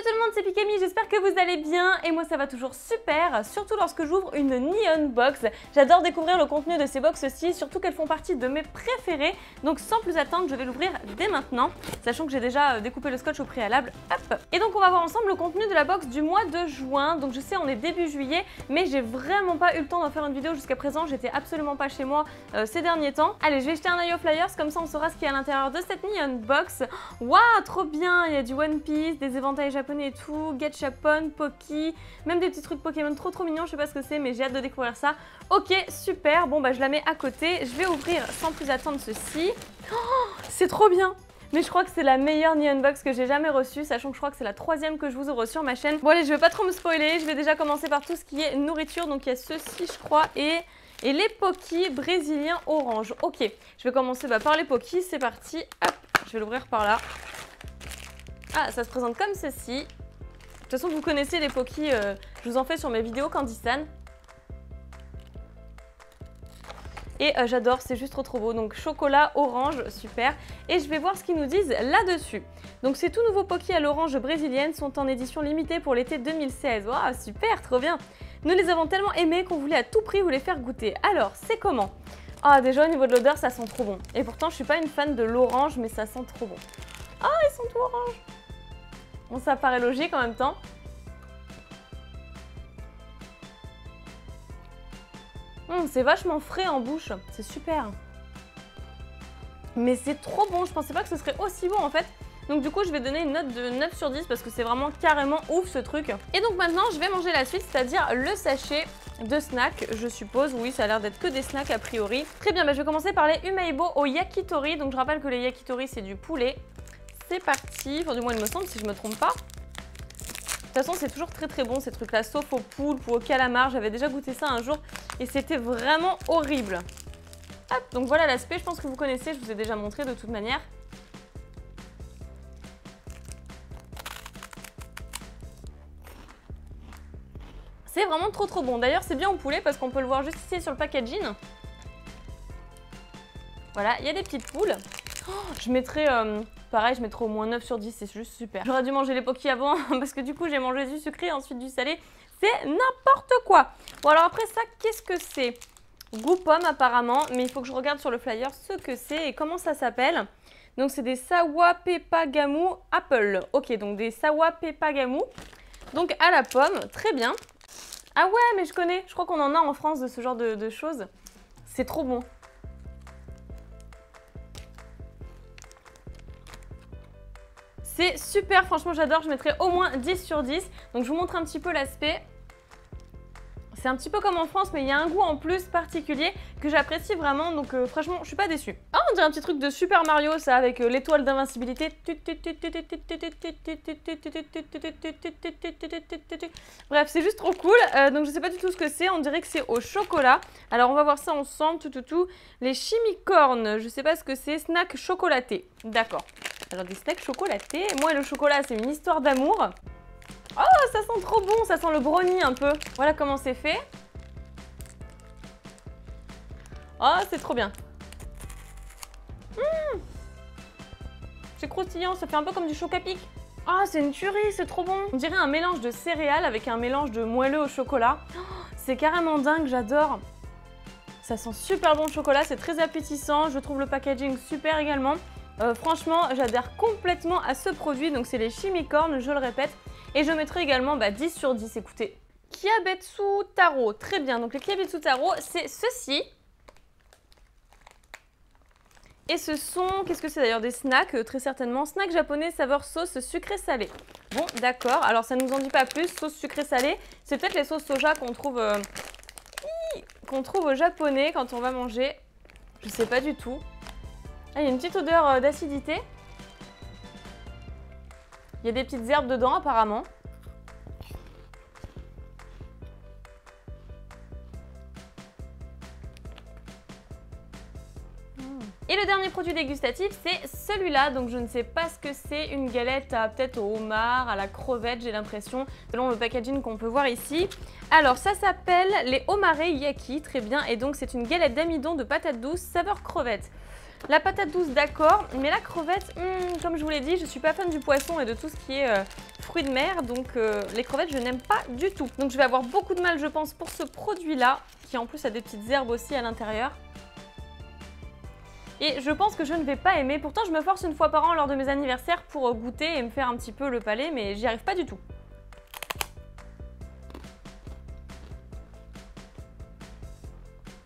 Salut tout le monde, c'est Pikami, j'espère que vous allez bien et moi ça va toujours super, surtout lorsque j'ouvre une NihonBox. J'adore découvrir le contenu de ces boxes-ci, surtout qu'elles font partie de mes préférés. Donc sans plus attendre, je vais l'ouvrir dès maintenant, sachant que j'ai déjà découpé le scotch au préalable. Hop. Et donc on va voir ensemble le contenu de la box du mois de juin. Donc je sais, on est début juillet, mais j'ai vraiment pas eu le temps d'en faire une vidéo jusqu'à présent. J'étais absolument pas chez moi ces derniers temps. Allez, je vais jeter un œil aux flyers, comme ça on saura ce qu'il y a à l'intérieur de cette NihonBox. Waouh, trop bien, il y a du One Piece, des éventails japonais et tout, Gatchapon, Pocky, même des petits trucs Pokémon trop mignons, je sais pas ce que c'est mais j'ai hâte de découvrir ça. Ok, super, bon bah je la mets à côté, je vais ouvrir sans plus attendre ceci. Oh, c'est trop bien! Mais je crois que c'est la meilleure NihonBox que j'ai jamais reçue, sachant que je crois que c'est la troisième que je vous aurai sur ma chaîne. Bon allez, je vais pas trop me spoiler, je vais déjà commencer par tout ce qui est nourriture, donc il y a ceci je crois et les Pocky brésiliens orange. Ok, je vais commencer par les Pocky, c'est parti, hop, je vais l'ouvrir par là. Ah, ça se présente comme ceci. De toute façon, vous connaissez les Pocky, je vous en fais sur mes vidéos Candystan. Et j'adore, c'est juste trop beau. Donc chocolat, orange, super. Et je vais voir ce qu'ils nous disent là-dessus. Donc ces tout nouveaux Pocky à l'orange brésilienne sont en édition limitée pour l'été 2016. Waouh, super, trop bien. Nous les avons tellement aimés qu'on voulait à tout prix vous les faire goûter. Alors, c'est comment? Ah, déjà au niveau de l'odeur, ça sent trop bon. Et pourtant, je suis pas une fan de l'orange, mais ça sent trop bon. Ah, ils sont tout oranges. Bon, ça paraît logique en même temps. C'est vachement frais en bouche, c'est super. Mais c'est trop bon, je pensais pas que ce serait aussi bon en fait. Donc du coup, je vais donner une note de 9 sur 10 parce que c'est vraiment carrément ouf ce truc. Et donc maintenant, je vais manger la suite, c'est-à-dire le sachet de snacks, je suppose. Oui, ça a l'air d'être que des snacks a priori. Très bien, bah, je vais commencer par les Umeibo au yakitori. Donc je rappelle que les yakitori, c'est du poulet. C'est parti, enfin du moins il me semble si je me trompe pas. De toute façon c'est toujours très bon ces trucs là, sauf aux poulpes ou aux calamars, j'avais déjà goûté ça un jour et c'était vraiment horrible. Hop, donc voilà l'aspect, je pense que vous connaissez, je vous ai déjà montré de toute manière. C'est vraiment trop bon, d'ailleurs c'est bien au poulet parce qu'on peut le voir juste ici sur le packaging. Voilà, il y a des petites poules. Oh, je mettrai... pareil, je mettrai au moins 9 sur 10, c'est juste super. J'aurais dû manger les Pocky avant, parce que du coup, j'ai mangé du sucré, ensuite du salé. C'est n'importe quoi. Bon, alors après ça, qu'est-ce que c'est? Goût pomme, apparemment, mais il faut que je regarde sur le flyer ce que c'est et comment ça s'appelle. Donc, c'est des sawa pépagamou apple. Ok, donc des sawa pépagamou. Donc, à la pomme, très bien. Ah ouais, mais je connais. Je crois qu'on en a en France de ce genre de choses. C'est trop bon. C'est super, franchement j'adore, je mettrai au moins 10 sur 10. Donc je vous montre un petit peu l'aspect. C'est un petit peu comme en France, mais il y a un goût en plus particulier que j'apprécie vraiment. Donc franchement, je suis pas déçue. Ah, on dirait un petit truc de Super Mario, ça, avec l'étoile d'invincibilité. Bref, c'est juste trop cool. Donc je sais pas du tout ce que c'est, on dirait que c'est au chocolat. Alors on va voir ça ensemble, Les chimicornes, je sais pas ce que c'est, snack chocolaté. D'accord. Alors des snacks chocolatés, moi et le chocolat c'est une histoire d'amour. Oh ça sent trop bon, ça sent le brownie un peu. Voilà comment c'est fait. Oh c'est trop bien. C'est croustillant, ça fait un peu comme du Chocapic. Oh c'est une tuerie, c'est trop bon. On dirait un mélange de céréales avec un mélange de moelleux au chocolat. Oh, c'est carrément dingue, j'adore. Ça sent super bon le chocolat, c'est très appétissant. Je trouve le packaging super également. Franchement, j'adhère complètement à ce produit. Donc, c'est les chimicornes, je le répète. Et je mettrai également 10 sur 10. Écoutez, Kiabetsu Taro. Très bien. Donc, les Kiabetsu Taro, c'est ceci. Et ce sont... Qu'est-ce que c'est d'ailleurs? Des snacks, très certainement. Snacks japonais, saveur sauce sucré-salé. Bon, d'accord. Alors, ça ne nous en dit pas plus. Sauce sucré-salé. C'est peut-être les sauces soja qu'on trouve... qu'on trouve aux japonais quand on va manger. Je sais pas du tout. Ah, il y a une petite odeur d'acidité. Il y a des petites herbes dedans, apparemment. Et le dernier produit dégustatif, c'est celui-là. Donc, je ne sais pas ce que c'est. Une galette à peut-être au homard, à la crevette, j'ai l'impression, selon le packaging qu'on peut voir ici. Alors, ça s'appelle les homarayaki, très bien. Et donc, c'est une galette d'amidon de patates douces, saveur crevette. La patate douce, d'accord, mais la crevette, comme je vous l'ai dit, je suis pas fan du poisson et de tout ce qui est fruits de mer, donc les crevettes je n'aime pas du tout. Donc je vais avoir beaucoup de mal je pense pour ce produit là, qui en plus a des petites herbes aussi à l'intérieur. Et je pense que je ne vais pas aimer, pourtant je me force une fois par an lors de mes anniversaires pour goûter et me faire un petit peu le palais, mais j'y arrive pas du tout.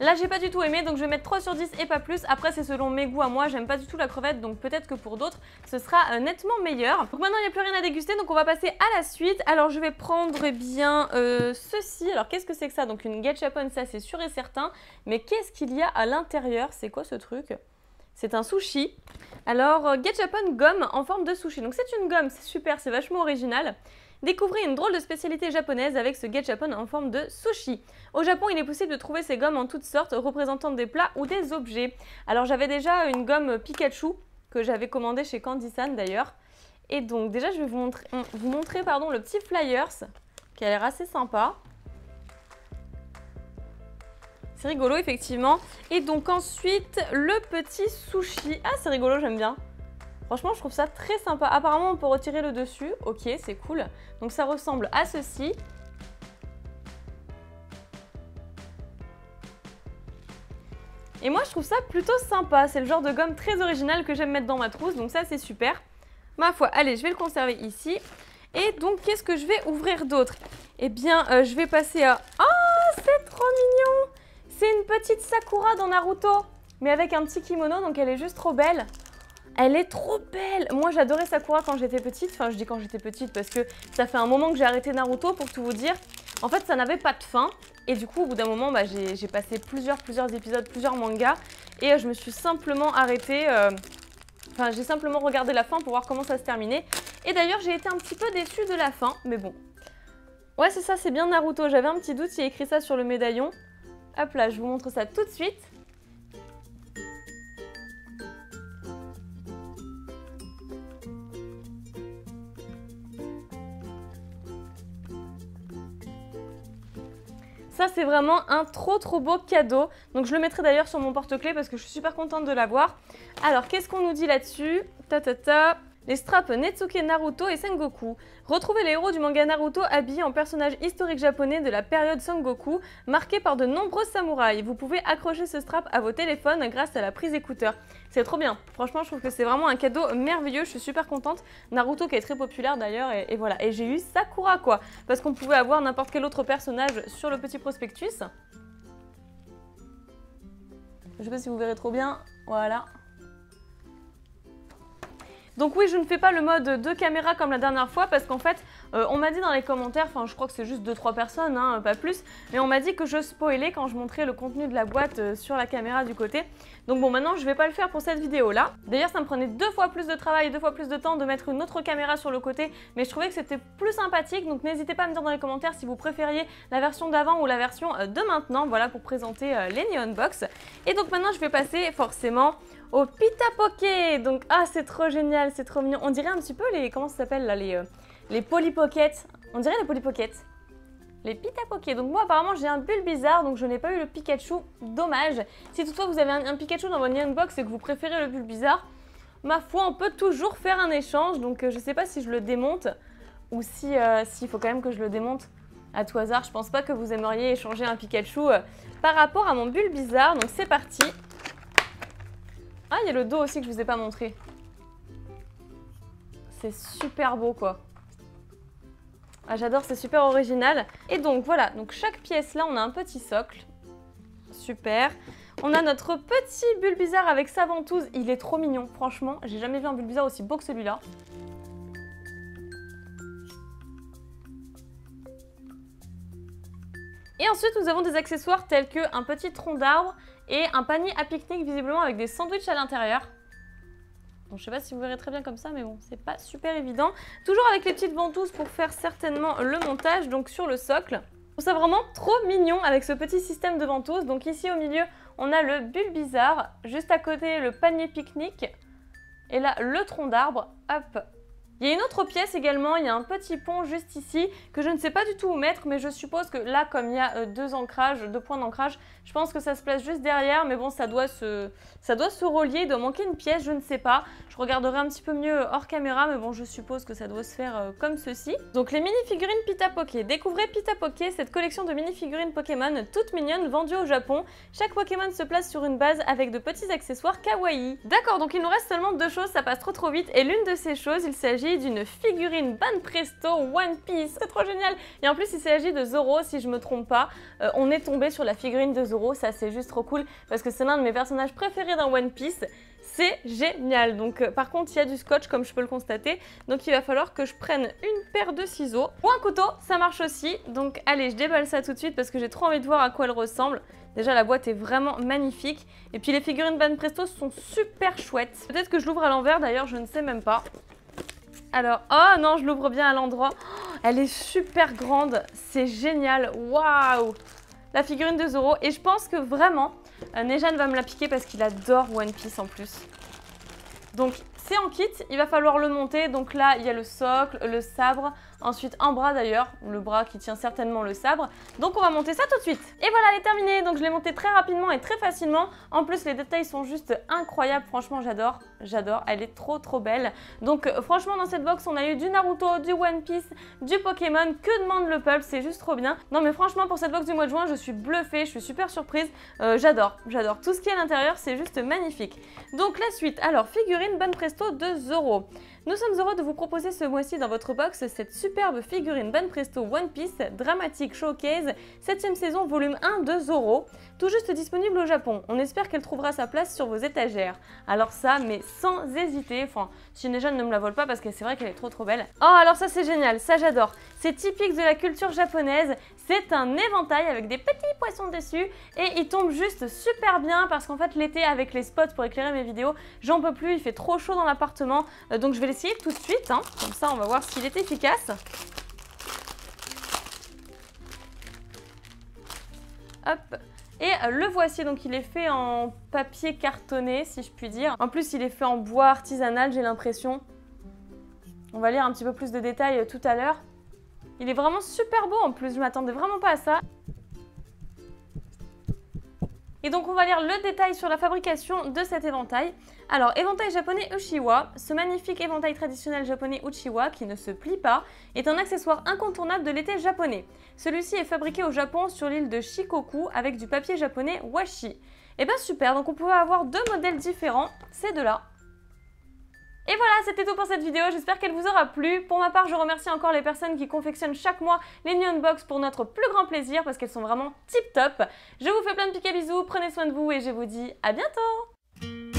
Là j'ai pas du tout aimé, donc je vais mettre 3 sur 10 et pas plus. Après c'est selon mes goûts à moi, j'aime pas du tout la crevette, donc peut-être que pour d'autres ce sera nettement meilleur. Donc maintenant il n'y a plus rien à déguster, donc on va passer à la suite. Alors je vais prendre eh bien ceci. Alors qu'est-ce que c'est que ça? Donc une Gatchapon, ça c'est sûr et certain. Mais qu'est-ce qu'il y a à l'intérieur? C'est quoi ce truc? C'est un sushi. Alors Gatchapon gomme en forme de sushi. Donc c'est une gomme, c'est super, c'est vachement original. Découvrez une drôle de spécialité japonaise avec ce Gatchapon en forme de sushi. Au Japon, il est possible de trouver ces gommes en toutes sortes, représentant des plats ou des objets. Alors j'avais déjà une gomme Pikachu que j'avais commandée chez Candystan d'ailleurs. Et donc déjà je vais vous montrer pardon, le petit flyers qui a l'air assez sympa. C'est rigolo effectivement. Et donc ensuite le petit sushi. Ah c'est rigolo, j'aime bien. Franchement, je trouve ça très sympa. Apparemment, on peut retirer le dessus. Ok, c'est cool. Donc, ça ressemble à ceci. Et moi, je trouve ça plutôt sympa. C'est le genre de gomme très originale que j'aime mettre dans ma trousse. Donc, ça, c'est super. Ma foi. Allez, je vais le conserver ici. Et donc, qu'est-ce que je vais ouvrir d'autre? Eh bien, je vais passer à... Oh, c'est trop mignon! C'est une petite Sakura dans Naruto. Mais avec un petit kimono, donc elle est juste trop belle. Elle est trop belle! Moi j'adorais Sakura quand j'étais petite, enfin je dis quand j'étais petite parce que ça fait un moment que j'ai arrêté Naruto pour tout vous dire. En fait ça n'avait pas de fin et du coup au bout d'un moment bah, j'ai passé plusieurs épisodes, plusieurs mangas et je me suis simplement arrêtée, enfin j'ai simplement regardé la fin pour voir comment ça se terminait. Et d'ailleurs j'ai été un petit peu déçue de la fin, mais bon. Ouais c'est ça, c'est bien Naruto, j'avais un petit doute, il y a écrit ça sur le médaillon. Hop là, je vous montre ça tout de suite. Ça c'est vraiment un trop beau cadeau, donc je le mettrai d'ailleurs sur mon porte-clés parce que je suis super contente de l'avoir. Alors qu'est-ce qu'on nous dit là-dessus? Les straps Netsuke, Naruto et Sengoku. Retrouvez les héros du manga Naruto habillés en personnages historiques japonais de la période Sengoku, marqués par de nombreux samouraïs. Vous pouvez accrocher ce strap à vos téléphones grâce à la prise écouteur. C'est trop bien. Franchement, je trouve que c'est vraiment un cadeau merveilleux. Je suis super contente. Naruto qui est très populaire d'ailleurs et voilà. Et j'ai eu Sakura quoi, parce qu'on pouvait avoir n'importe quel autre personnage sur le petit prospectus. Je sais pas si vous verrez trop bien. Voilà. Donc oui, je ne fais pas le mode 2 caméras comme la dernière fois parce qu'en fait, on m'a dit dans les commentaires, enfin je crois que c'est juste 2-3 personnes, hein, pas plus, mais on m'a dit que je spoilais quand je montrais le contenu de la boîte sur la caméra du côté. Donc bon, maintenant je ne vais pas le faire pour cette vidéo-là. D'ailleurs, ça me prenait 2 fois plus de travail et 2 fois plus de temps de mettre une autre caméra sur le côté, mais je trouvais que c'était plus sympathique, donc n'hésitez pas à me dire dans les commentaires si vous préfériez la version d'avant ou la version de maintenant, voilà, pour présenter les NihonBox. Et donc maintenant, je vais passer forcément... au Pita Poké. Donc ah c'est trop génial, c'est trop mignon. On dirait un petit peu les, comment ça s'appelle là, les Polypockets. On dirait les Polypockets. Les Pita Poké. Donc moi apparemment j'ai un Bulbizarre, donc je n'ai pas eu le Pikachu, dommage. Si toutefois vous avez un Pikachu dans votre NihonBox et que vous préférez le Bulbizarre, ma foi on peut toujours faire un échange. Donc je sais pas si je le démonte ou si s'il faut quand même que je le démonte. À tout hasard, je pense pas que vous aimeriez échanger un Pikachu par rapport à mon Bulbizarre. Donc c'est parti. Ah, il y a le dos aussi que je vous ai pas montré. C'est super beau quoi. Ah, j'adore, c'est super original. Et donc voilà, donc chaque pièce là, on a un petit socle. Super. On a notre petit Bulbizarre avec sa ventouse. Il est trop mignon, franchement. J'ai jamais vu un Bulbizarre aussi beau que celui-là. Et ensuite, nous avons des accessoires tels que un petit tronc d'arbre et un panier à pique-nique visiblement avec des sandwichs à l'intérieur. Bon, je sais pas si vous verrez très bien comme ça, mais bon, c'est pas super évident. Toujours avec les petites ventouses pour faire certainement le montage, donc sur le socle. Je trouve ça vraiment trop mignon avec ce petit système de ventouses. Donc ici au milieu, on a le Bulbizarre, juste à côté le panier pique-nique et là le tronc d'arbre. Hop, Il y a une autre pièce également, il y a un petit pont juste ici que je ne sais pas du tout où mettre, mais je suppose que là, comme il y a deux points d'ancrage, je pense que ça se place juste derrière, mais bon, ça doit se relier, il doit manquer une pièce, je ne sais pas. Je regarderai un petit peu mieux hors caméra, mais bon, je suppose que ça doit se faire comme ceci. Donc les mini-figurines Pita Poké. Découvrez Pita Poké, cette collection de mini-figurines Pokémon toutes mignonnes vendues au Japon. Chaque Pokémon se place sur une base avec de petits accessoires kawaii. D'accord, donc il nous reste seulement deux choses, ça passe trop vite, et l'une de ces choses, il s'agit d'une figurine Banpresto One Piece, c'est trop génial. Et en plus il s'agit de Zoro si je me trompe pas, on est tombé sur la figurine de Zoro, ça c'est juste trop cool parce que c'est l'un de mes personnages préférés dans One Piece, c'est génial. Donc par contre il y a du scotch comme je peux le constater, donc il va falloir que je prenne une paire de ciseaux ou un couteau, ça marche aussi. Donc allez, je déballe ça tout de suite parce que j'ai trop envie de voir à quoi elle ressemble. Déjà la boîte est vraiment magnifique et puis les figurines Banpresto sont super chouettes. Peut-être que je l'ouvre à l'envers d'ailleurs, je ne sais même pas. Alors, oh non, je l'ouvre bien à l'endroit. Oh, elle est super grande, c'est génial, waouh! La figurine de Zoro, et je pense que vraiment, Nejan va me la piquer parce qu'il adore One Piece en plus. Donc, c'est en kit, il va falloir le monter. Donc là, il y a le socle, le sabre, ensuite un bras d'ailleurs, le bras qui tient certainement le sabre. Donc on va monter ça tout de suite. Et voilà, elle est terminée. Donc je l'ai montée très rapidement et très facilement. En plus, les détails sont juste incroyables. Franchement, j'adore, j'adore. Elle est trop belle. Donc franchement, dans cette box, on a eu du Naruto, du One Piece, du Pokémon. Que demande le peuple? C'est juste trop bien. Non mais franchement, pour cette box du mois de juin, je suis bluffée. Je suis super surprise. J'adore. Tout ce qui est à l'intérieur, c'est juste magnifique. Donc la suite. Alors, figurine Banpresto de Zoro. Nous sommes heureux de vous proposer ce mois-ci dans votre box cette superbe figurine Banpresto One Piece Dramatic Showcase 7ème saison volume 1 de Zoro, tout juste disponible au Japon. On espère qu'elle trouvera sa place sur vos étagères. Alors ça, mais sans hésiter, enfin, si Nejan ne me la vole pas parce que c'est vrai qu'elle est trop belle. Oh, alors ça c'est génial, ça j'adore. C'est typique de la culture japonaise, c'est un éventail avec des petits poissons dessus et il tombe juste super bien parce qu'en fait l'été avec les spots pour éclairer mes vidéos, j'en peux plus, il fait trop chaud dans l'appartement, donc je vais essayer tout de suite, hein. Comme ça on va voir s'il est efficace. Hop. Et le voici, donc il est fait en papier cartonné si je puis dire. En plus il est fait en bois artisanal, j'ai l'impression. On va lire un petit peu plus de détails tout à l'heure. Il est vraiment super beau en plus, je m'attendais vraiment pas à ça. Et donc on va lire le détail sur la fabrication de cet éventail. Alors, éventail japonais Uchiwa, ce magnifique éventail traditionnel japonais Uchiwa qui ne se plie pas, est un accessoire incontournable de l'été japonais. Celui-ci est fabriqué au Japon sur l'île de Shikoku avec du papier japonais washi. Et ben super, donc on pouvait avoir deux modèles différents, ces deux-là. Et voilà, c'était tout pour cette vidéo, j'espère qu'elle vous aura plu. Pour ma part, je remercie encore les personnes qui confectionnent chaque mois les NihonBox pour notre plus grand plaisir parce qu'elles sont vraiment tip top. Je vous fais plein de piques à bisous, prenez soin de vous et je vous dis à bientôt.